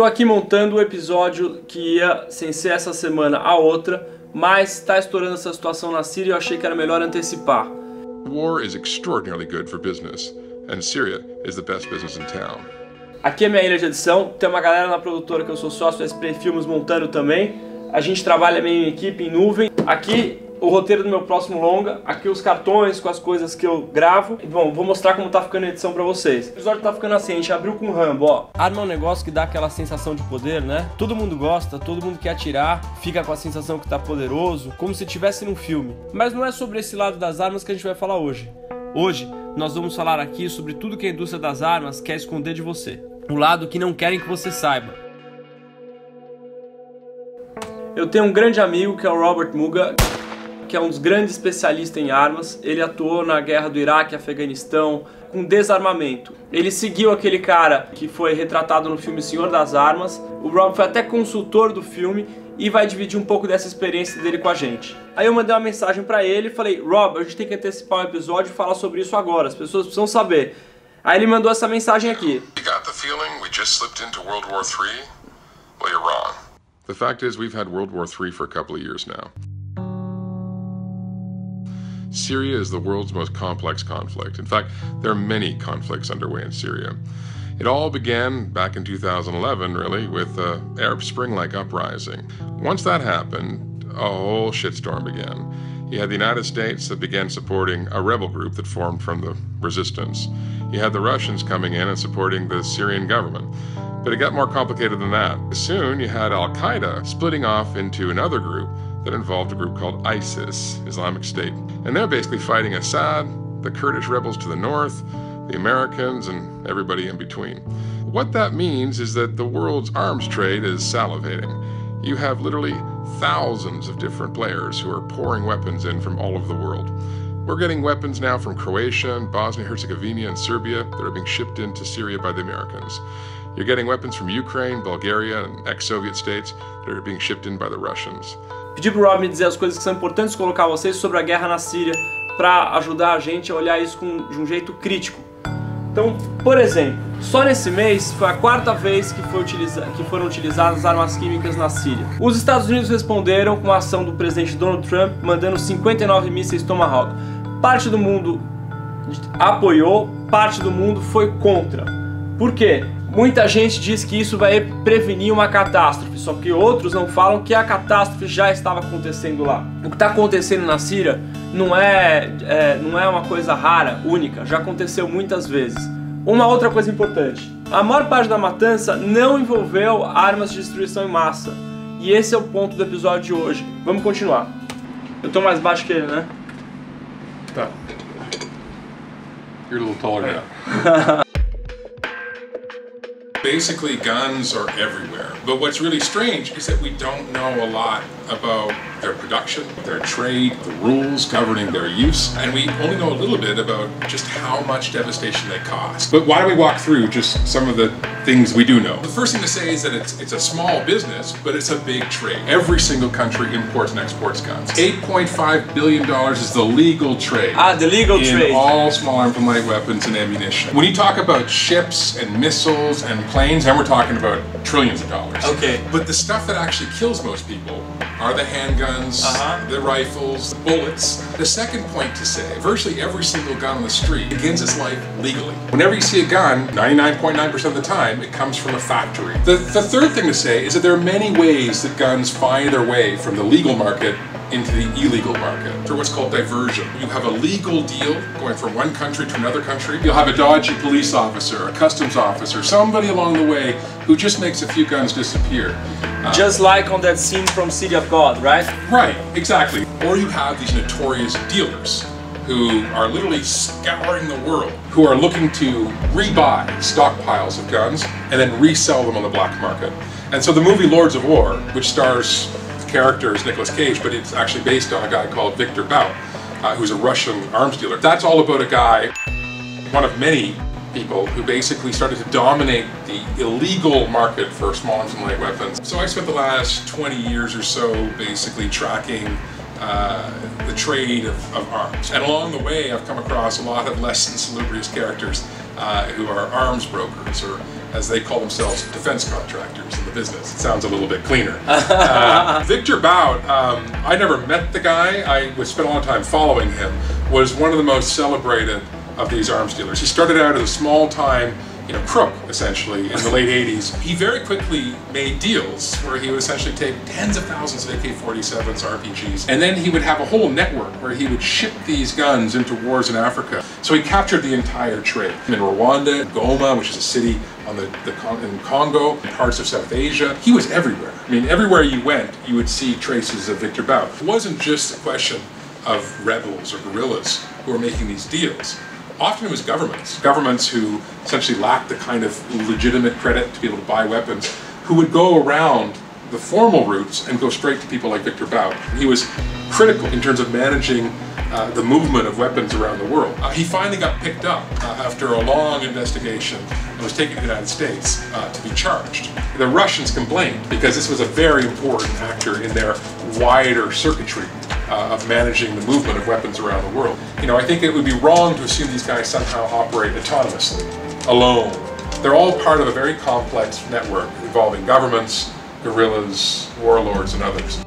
Tô aqui montando o episódio que ia sem ser essa semana a outra, mas tá estourando essa situação na Síria e eu achei que era melhor antecipar. War is extraordinarily good for business, and Syria is the best business in town. Aqui é minha ilha de edição, tem uma galera na produtora que eu sou sócio, SP Filmes, montando também. A gente trabalha meio em equipe, em nuvem. Aqui o roteiro do meu próximo longa, aqui os cartões com as coisas que eu gravo. E, bom, vou mostrar como tá ficando a edição pra vocês. O episódio tá ficando assim, a gente abriu com o Rambo, ó. Arma é um negócio que dá aquela sensação de poder, né? Todo mundo gosta, todo mundo quer atirar, fica com a sensação que tá poderoso, como se estivesse num filme. Mas não é sobre esse lado das armas que a gente vai falar hoje. Hoje, nós vamos falar aqui sobre tudo que a indústria das armas quer esconder de você. O lado que não querem que você saiba. Eu tenho um grande amigo que é o Robert Muggah, que é um dos grandes especialistas em armas. Ele atuou na guerra do Iraque, Afeganistão, com desarmamento. Ele seguiu aquele cara que foi retratado no filme Senhor das Armas. O Rob foi até consultor do filme e vai dividir um pouco dessa experiência dele com a gente. Aí eu mandei uma mensagem pra ele e falei: Rob, a gente tem que antecipar um episódio e falar sobre isso agora, as pessoas precisam saber. Aí ele mandou essa mensagem aqui. You got the feeling we just slipped into World War III? Well, you're wrong. The fact is we've had World War III for a couple of years now. Syria is the world's most complex conflict. In fact, there are many conflicts underway in Syria. It all began back in 2011, really, with an Arab Spring-like uprising. Once that happened, a whole shitstorm began. You had the United States that began supporting a rebel group that formed from the resistance. You had the Russians coming in and supporting the Syrian government. But it got more complicated than that. Soon you had Al-Qaeda splitting off into another group that involved a group called ISIS, Islamic State. And they're basically fighting Assad, the Kurdish rebels to the north, the Americans, and everybody in between. What that means is that the world's arms trade is salivating. You have literally thousands of different players who are pouring weapons in from all over the world. We're getting weapons now from Croatia, and Bosnia-Herzegovina, and Serbia that are being shipped into Syria by the Americans. You're getting weapons from Ukraine, Bulgaria, and ex-Soviet states that are being shipped in by the Russians. Pedi pro Rob me dizer as coisas que são importantes colocar vocês sobre a guerra na Síria para ajudar a gente a olhar isso de um jeito crítico. Então, por exemplo, só nesse mês foi a quarta vez que foram utilizadas armas químicas na Síria. Os Estados Unidos responderam com a ação do presidente Donald Trump mandando 59 mísseis Tomahawk. Parte do mundo apoiou, parte do mundo foi contra. Por quê? Muita gente diz que isso vai prevenir uma catástrofe, só que outros não falam que a catástrofe já estava acontecendo lá. O que está acontecendo na Síria não é uma coisa rara, única, já aconteceu muitas vezes. Uma outra coisa importante, a maior parte da matança não envolveu armas de destruição em massa. E esse é o ponto do episódio de hoje. Vamos continuar. Eu tô mais baixo que ele, né? Tá. You're a little taller now. Basically, guns are everywhere. But what's really strange is that we don't know a lot about their production, their trade, the rules governing their use, and we only know a little bit about just how much devastation they cause. But why don't we walk through just some of the things we do know? The first thing to say is that it's a small business, but it's a big trade. Every single country imports and exports guns. $8.5 billion is the legal trade. The legal trade. In all small arms and light weapons and ammunition. When you talk about ships and missiles and planes, and we're talking about trillions of dollars. Okay. But the stuff that actually kills most people are the handguns, the rifles, the bullets. The second point to say, virtually every single gun on the street begins its life legally. Whenever you see a gun, 99.9% of the time, it comes from a factory. The third thing to say is that there are many ways that guns find their way from the legal market into the illegal market through what's called diversion. You have a legal deal going from one country to another country. You'll have a dodgy police officer, a customs officer, somebody along the way who just makes a few guns disappear. Just like on that scene from City of God, right? Right, exactly. Or you have these notorious dealers who are literally scouring the world, who are looking to rebuy stockpiles of guns and then resell them on the black market. And so the movie Lords of War, which stars character is Nicolas Cage, but it's actually based on a guy called Viktor Bout, who's a Russian arms dealer. That's all about a guy, one of many people, who basically started to dominate the illegal market for small arms and light weapons. So I spent the last 20 years or so basically tracking the trade of arms. And along the way, I've come across a lot of less than salubrious characters who are arms brokers or as they call themselves defense contractors in the business. It sounds a little bit cleaner. Viktor Bout, I never met the guy, I spent a lot of time following him, was one of the most celebrated of these arms dealers. He started out as a small-time crook, essentially, in the late 80s. He very quickly made deals where he would essentially take tens of thousands of AK-47s, RPGs, and then he would have a whole network where he would ship these guns into wars in Africa. So he captured the entire trade. In Rwanda, Goma, which is a city on in Congo, in parts of South Asia, he was everywhere. I mean, everywhere you went, you would see traces of Viktor Bout. It wasn't just a question of rebels or guerrillas who were making these deals. Often it was governments. Governments who essentially lacked the kind of legitimate credit to be able to buy weapons, who would go around the formal routes and go straight to people like Viktor Bout. He was critical in terms of managing the movement of weapons around the world. He finally got picked up after a long investigation and was taken to the United States to be charged. The Russians complained because this was a very important actor in their wider circuitry of managing the movement of weapons around the world. I think it would be wrong to assume these guys somehow operate autonomously, alone. They're all part of a very complex network involving governments, guerrillas, warlords, and others.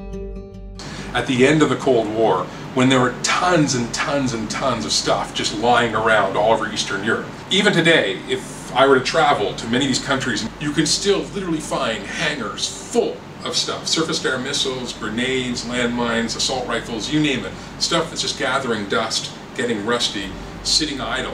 At the end of the Cold War, when there were tons and tons and tons of stuff just lying around all over Eastern Europe, even today, if I were to travel to many of these countries, you can still literally find hangars full of stuff. Surface-to-air missiles, grenades, landmines, assault rifles, you name it. Stuff that's just gathering dust, getting rusty, sitting idle.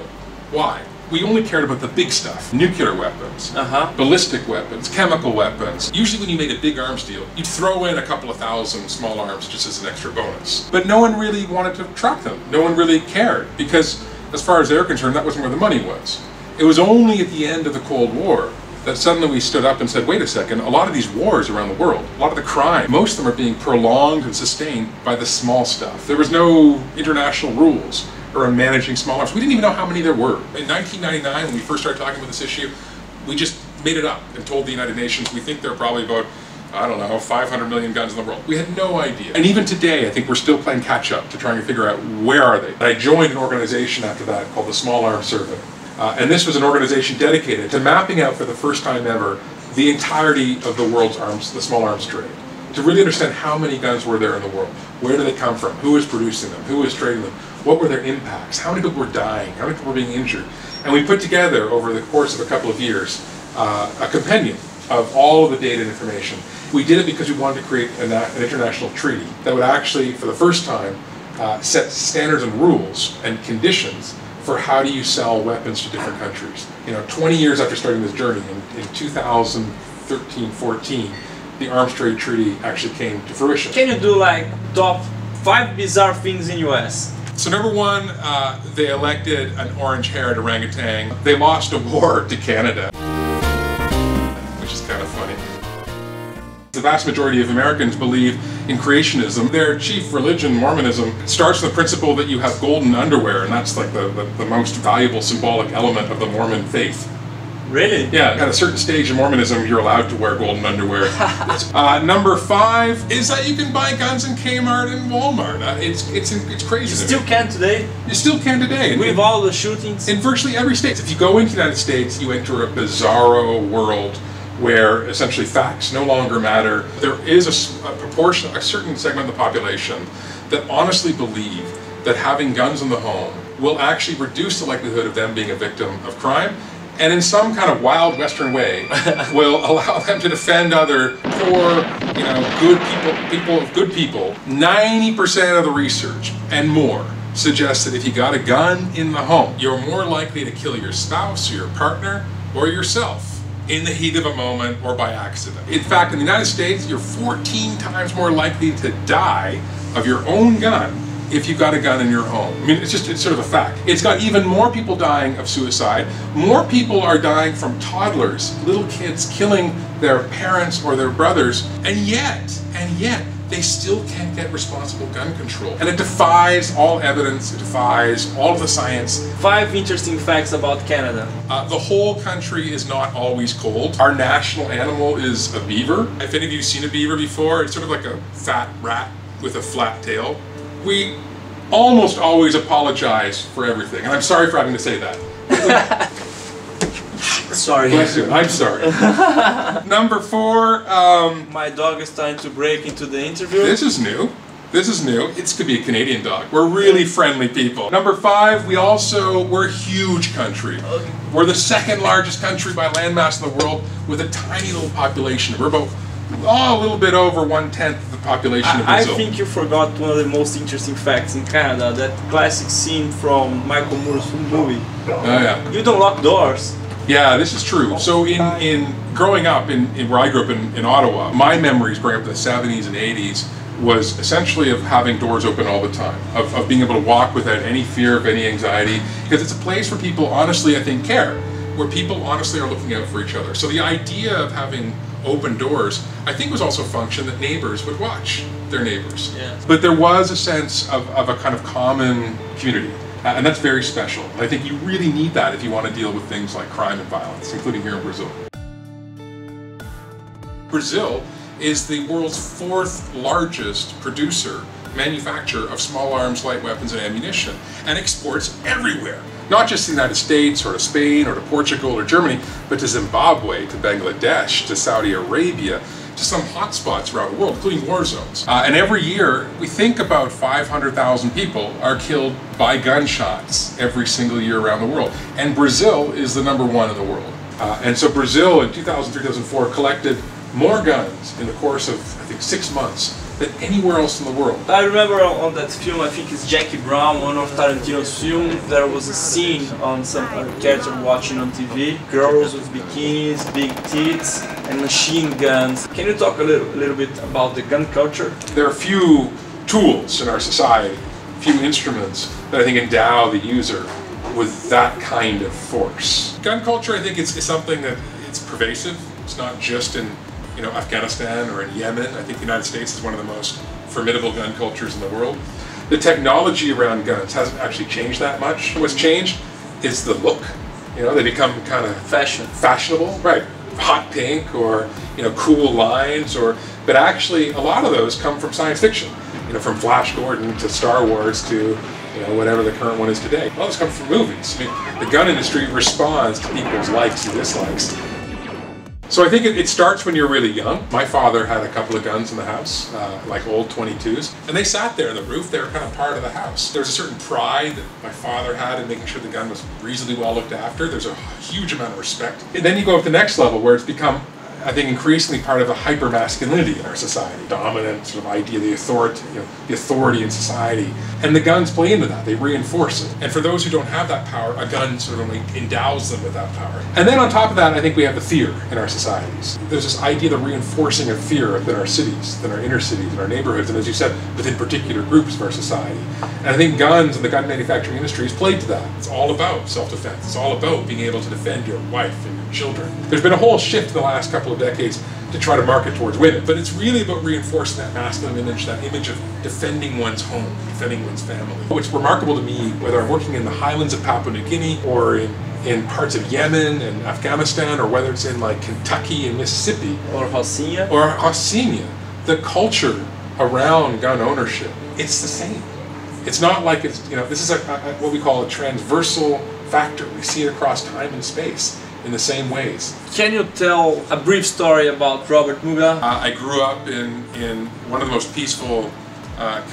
Why? We only cared about the big stuff. Nuclear weapons, ballistic weapons, chemical weapons. Usually when you made a big arms deal, you'd throw in a couple of thousand small arms just as an extra bonus. But no one really wanted to track them. No one really cared, because as far as they're concerned, that wasn't where the money was. It was only at the end of the Cold War that suddenly we stood up and said, wait a second, a lot of these wars around the world, a lot of the crime, most of them are being prolonged and sustained by the small stuff. There was no international rules around managing small arms. We didn't even know how many there were. In 1999, when we first started talking about this issue, we just made it up and told the United Nations, we think there are probably about, I don't know, 500 million guns in the world. We had no idea. And even today, I think we're still playing catch up to trying to figure out where are they. And I joined an organization after that called the Small Arms Survey. And this was an organization dedicated to mapping out for the first time ever the entirety of the world's arms, the small arms trade, to really understand how many guns were there in the world, where do they come from, who was producing them, who was trading them, what were their impacts, how many people were dying, how many people were being injured. And we put together over the course of a couple of years a compendium of all of the data and information. We did it because we wanted to create an international treaty that would actually, for the first time, set standards and rules and conditions for how do you sell weapons to different countries. 20 years after starting this journey, in 2013-14, the Arms Trade Treaty actually came to fruition. Can you do like top 5 bizarre things in US? So number one, they elected an orange-haired orangutan. They lost a war to Canada, which is kind of funny. The vast majority of Americans believe in creationism. Their chief religion, Mormonism, starts with the principle that you have golden underwear, and that's like the most valuable symbolic element of the Mormon faith. Really? Yeah, at a certain stage in Mormonism, you're allowed to wear golden underwear. Number 5 is that you can buy guns in Kmart and Walmart. It's crazy. You still can today? You still can today. With all the shootings? In virtually every state. If you go into the United States, you enter a bizarro world where essentially facts no longer matter. There is a proportion, a certain segment of the population that honestly believe that having guns in the home will actually reduce the likelihood of them being a victim of crime, and in some kind of wild Western way will allow them to defend other poor, good people. 90% of the research and more suggests that if you got a gun in the home, you're more likely to kill your spouse or your partner or yourself in the heat of a moment or by accident. In fact, in the United States, you're 14 times more likely to die of your own gun if you've got a gun in your home. I mean, it's sort of a fact. It's got even more people dying of suicide. More people are dying from toddlers, little kids killing their parents or their brothers, and yet, they still can't get responsible gun control. And it defies all evidence, it defies all of the science. 5 interesting facts about Canada. The whole country is not always cold. Our national animal is a beaver. If any of you have seen a beaver before, it's sort of like a fat rat with a flat tail. We almost always apologize for everything. And I'm sorry for having to say that. sorry. Bless you. I'm sorry. Number four. My dog is trying to break into the interview. This is new. This is new. It could be a Canadian dog. We're really friendly people. Number five, we're a huge country. Okay. We're the second largest country by landmass in the world with a tiny little population. We're about a little bit over 1/10 of the population of Brazil. I think you forgot one of the most interesting facts in Canada, that classic scene from Michael Moore's movie. Oh yeah. You don't lock doors. Yeah, this is true. So in growing up, in where I grew up in Ottawa, my memories growing up in the 70s and 80s was essentially of having doors open all the time, of being able to walk without any fear of any anxiety, because it's a place where people honestly, I think, care, where people honestly are looking out for each other. So the idea of having open doors, I think, was also a function that neighbors would watch their neighbors. Yeah. But there was a sense of a kind of common community, and that's very special. I think you really need that if you want to deal with things like crime and violence, including here in Brazil. Brazil is the world's fourth largest producer, manufacturer of small arms, light weapons, and ammunition, and exports everywhere. Not just the United States, or to Spain, or to Portugal, or Germany, but to Zimbabwe, to Bangladesh, to Saudi Arabia, to some hotspots around the world, including war zones. And every year, we think about 500,000 people are killed by gunshots every single year around the world. And Brazil is the #1 in the world. And so Brazil, in 2003-2004, collected more guns in the course of, I think, 6 months than anywhere else in the world. I remember on that film, I think it's Jackie Brown, one of Tarantino's films, there was a scene on some character watching on TV, girls with bikinis, big tits, and machine guns. Can you talk a little bit about the gun culture? There are few tools in our society, few instruments that I think endow the user with that kind of force. Gun culture, I think, is something that it's pervasive. It's not just in Afghanistan or in Yemen. I think the United States is one of the most formidable gun cultures in the world. The technology around guns hasn't actually changed that much. What's changed is the look. They become kind of fashionable, right? Hot pink or cool lines, but actually a lot of those come from science fiction. From Flash Gordon to Star Wars to whatever the current one is today. All those come from movies. I mean, the gun industry responds to people's likes and dislikes. So I think it starts when you're really young. My father had a couple of guns in the house, like old 22s, and they sat there on the roof. They were kind of part of the house. There's a certain pride that my father had in making sure the gun was reasonably well looked after. There's a huge amount of respect. And then you go up to the next level where it's become, I think, increasingly part of a hyper-masculinity in our society. Dominant sort of idea, the authority, the authority in society. And the guns play into that, they reinforce it. And for those who don't have that power, a gun sort of endows them with that power. And then on top of that, I think we have the fear in our societies. There's this idea of reinforcing of fear within our cities, within our inner cities, in our neighborhoods, and as you said, within particular groups of our society. And I think guns and the gun manufacturing industry has played to that. It's all about self-defense. It's all about being able to defend your wife and your children. There's been a whole shift in the last couple of decades to try to market towards women, but it's really about reinforcing that masculine image, that image of defending one's home, defending one's family. What's remarkable to me, whether I'm working in the highlands of Papua New Guinea or in parts of Yemen and Afghanistan, or whether it's in like Kentucky and Mississippi or Hosinia, the culture around gun ownership, it's the same. It's not like it's, this is what we call a transversal factor. We see it across time and space in the same ways. Can you tell a brief story about Robert Muggah? I grew up in one of the most peaceful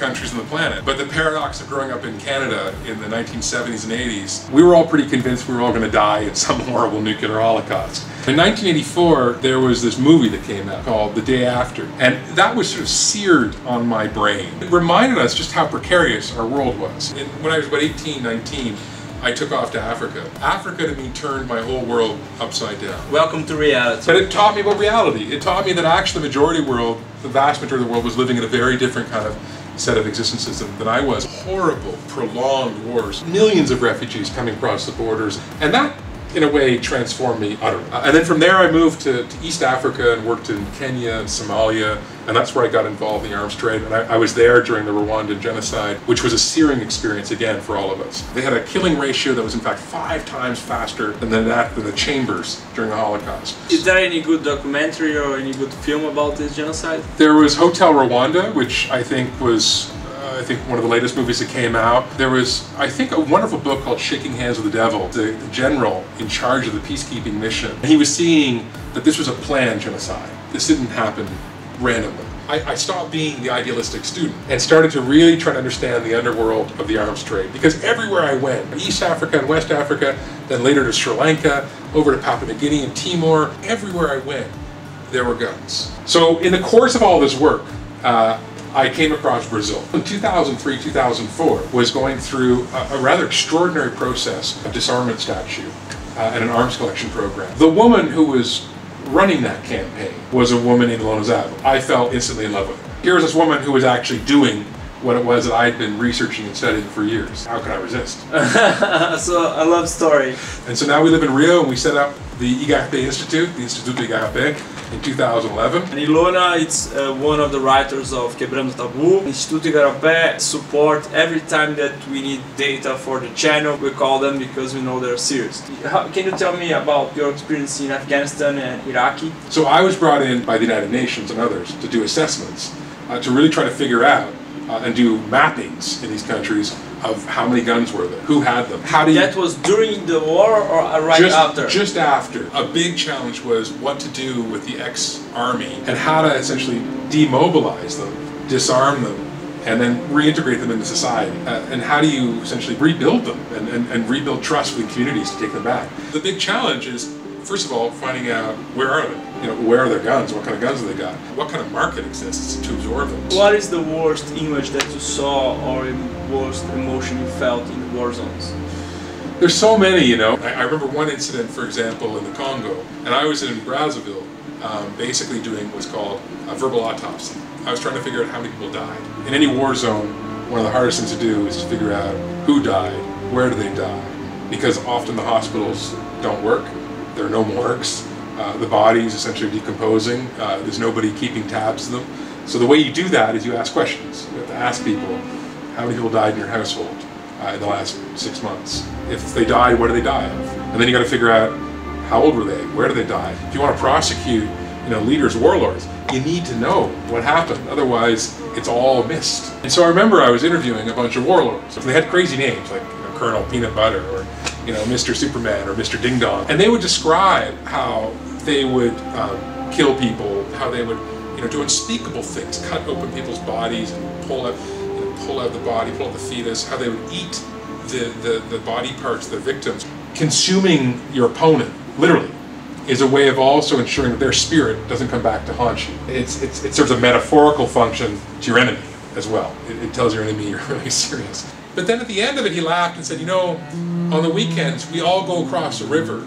countries on the planet, but the paradox of growing up in Canada in the 1970s and 80s, we were all pretty convinced we were all going to die in some horrible nuclear holocaust. In 1984, there was this movie that came out called The Day After, and that was sort of seared on my brain. It reminded us just how precarious our world was. And when I was about 18, 19, I took off to Africa. Africa, to me, turned my whole world upside down. Welcome to reality. But it taught me about reality. It taught me that actually the majority of the world, the vast majority of the world, was living in a very different kind of set of existences than I was. Horrible, prolonged wars, millions of refugees coming across the borders, and that, in a way, transformed me utterly. And then from there I moved to East Africa and worked in Kenya and Somalia, and that's where I got involved in the arms trade. And I was there during the Rwandan genocide, which was a searing experience again for all of us. They had a killing ratio that was in fact 5 times faster than the chambers during the Holocaust. Is there any good documentary or any good film about this genocide? There was Hotel Rwanda, which I think was I think one of the latest movies that came out. There was, I think, a wonderful book called Shaking Hands with the Devil, the general in charge of the peacekeeping mission. And he was seeing that this was a planned genocide. This didn't happen randomly. I stopped being the idealistic student and started to really try to understand the underworld of the arms trade, because everywhere I went, East Africa and West Africa, then later to Sri Lanka, over to Papua New Guinea and Timor, everywhere I went, there were guns. So in the course of all this work, I came across Brazil. In 2003, 2004, was going through a rather extraordinary process of disarmament statute and an arms collection program. The woman who was running that campaign was a woman named Lona Zabo. I fell instantly in love with her. Here's this woman who was actually doing what it was that I'd been researching and studying for years. How could I resist? So, a love story. And so now we live in Rio and we set up the Igarapé Institute, the Instituto Igarapé, in 2011. And Ilona is one of the writers of Quebrando Tabu. Instituto Igarapé support every time that we need data for the channel, we call them because we know they're serious. Can you tell me about your experience in Afghanistan and Iraq? So I was brought in by the United Nations and others to do assessments, to really try to figure out and do mappings in these countries of how many guns were there, who had them, how do you... That was during the war or right after? Just after. A big challenge was what to do with the ex-army and how to essentially demobilize them, disarm them, and then reintegrate them into society. And how do you essentially rebuild them and rebuild trust with communities to take them back? The big challenge is, first of all, finding out where are they? You know, where are their guns? What kind of guns do they got? What kind of market exists to absorb them? What is the worst image that you saw or worst emotion you felt in war zones? There's so many, you know. I remember one incident, for example, in the Congo, and I was in Brazzaville basically doing what's called a verbal autopsy. I was trying to figure out how many people died. In any war zone, one of the hardest things to do is to figure out who died, where do they die, because often the hospitals don't work, there are no morgues. The body's essentially decomposing, there's nobody keeping tabs on them. So the way you do that is you ask questions. You have to ask people, how many people died in your household in the last 6 months? If they died, what did they die of? And then you got to figure out, how old were they? Where did they die? If you want to prosecute, you know, leaders, warlords, you need to know what happened. Otherwise, it's all missed. And so I remember I was interviewing a bunch of warlords. They had crazy names, like, you know, Colonel Peanut Butter, or, you know, Mr. Superman or Mr. Ding Dong. And they would describe how they would kill people, how they would, you know, do unspeakable things, cut open people's bodies and pull out the body, pull out the fetus, how they would eat the body parts of their victims. Consuming your opponent, literally, is a way of also ensuring that their spirit doesn't come back to haunt you. It serves a metaphorical function to your enemy as well. It tells your enemy you're really serious. But then at the end of it, he laughed and said, you know, on the weekends, we all go across the river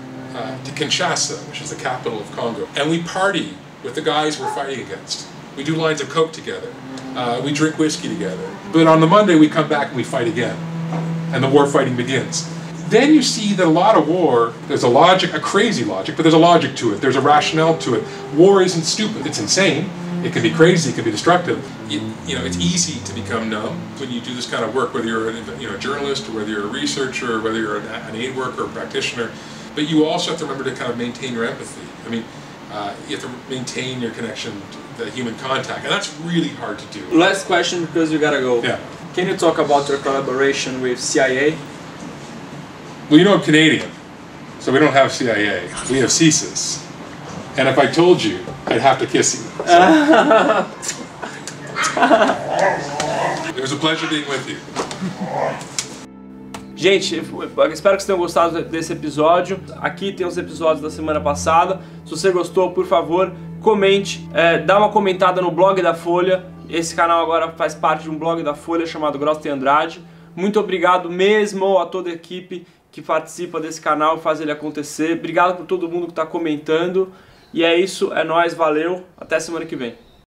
to Kinshasa, which is the capital of Congo, and we party with the guys we're fighting against. We do lines of coke together. We drink whiskey together. But on the Monday, we come back and we fight again, and the war fighting begins. Then you see that a lot of war, there's a logic, a crazy logic, but there's a logic to it. There's a rationale to it. War isn't stupid. It's insane. It can be crazy, it can be destructive. You know, it's easy to become numb when you do this kind of work, whether you're a journalist, or whether you're a researcher, or whether you're an aid worker or a practitioner. But you also have to remember to kind of maintain your empathy. I mean, you have to maintain your connection to the human contact, and that's really hard to do. Last question, because we gotta go. Yeah. Can you talk about your collaboration with CIA? Well, you know, I'm Canadian, so we don't have CIA. We have CSIS. And if I told you, I'd have to kiss you. So. It was a pleasure being with you. Gente, eu espero que vocês tenham gostado desse episódio. Aqui tem os episódios da semana passada. Se você gostou, por favor, comente. Dá uma comentada no blog da Folha. Esse canal agora faz parte de um blog da Folha chamado Grosta e Andrade. Muito obrigado mesmo a toda a equipe que participa desse canal e faz ele acontecer. Obrigado por todo mundo que está comentando. E é isso, é nóis, valeu, até semana que vem.